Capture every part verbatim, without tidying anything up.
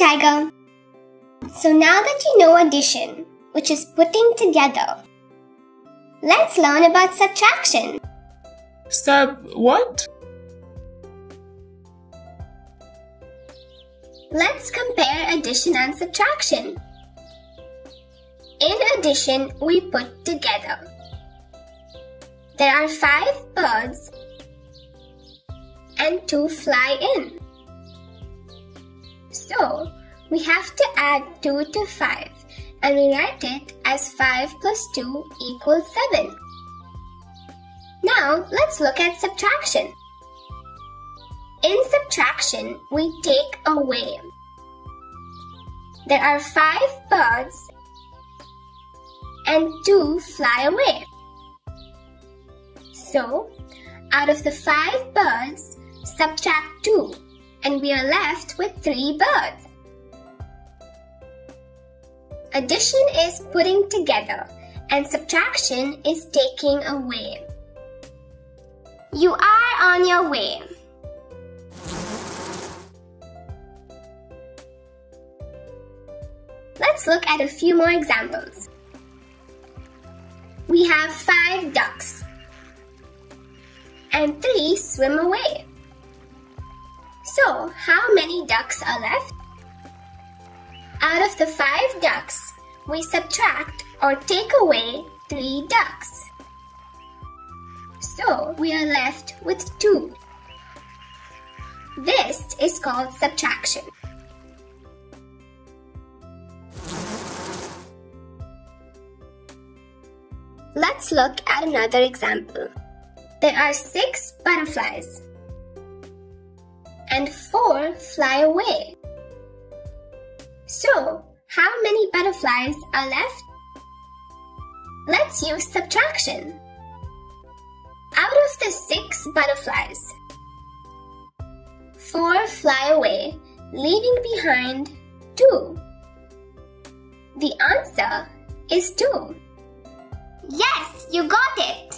Tiger. So now that you know addition, which is putting together, let's learn about subtraction. Sub what? Let's compare addition and subtraction. In addition, we put together. There are five birds and two fly in. So, we have to add two to five and we write it as five plus two equals seven. Now, let's look at subtraction. In subtraction, we take away. There are five birds and two fly away. So, out of the five birds, subtract two and we are left with three birds. Addition is putting together and subtraction is taking away. You are on your way. Let's look at a few more examples. We have five ducks and three swim away. So, how many ducks are left? Out of the five ducks, we subtract or take away three ducks. So, we are left with two. This is called subtraction. Let's look at another example. There are six butterflies and four fly away. So, how many butterflies are left? Let's use subtraction. Out of the six butterflies, four fly away, leaving behind two. The answer is two. Yes, you got it!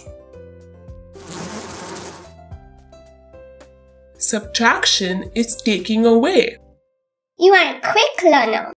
Subtraction is taking away. You are a quick learner.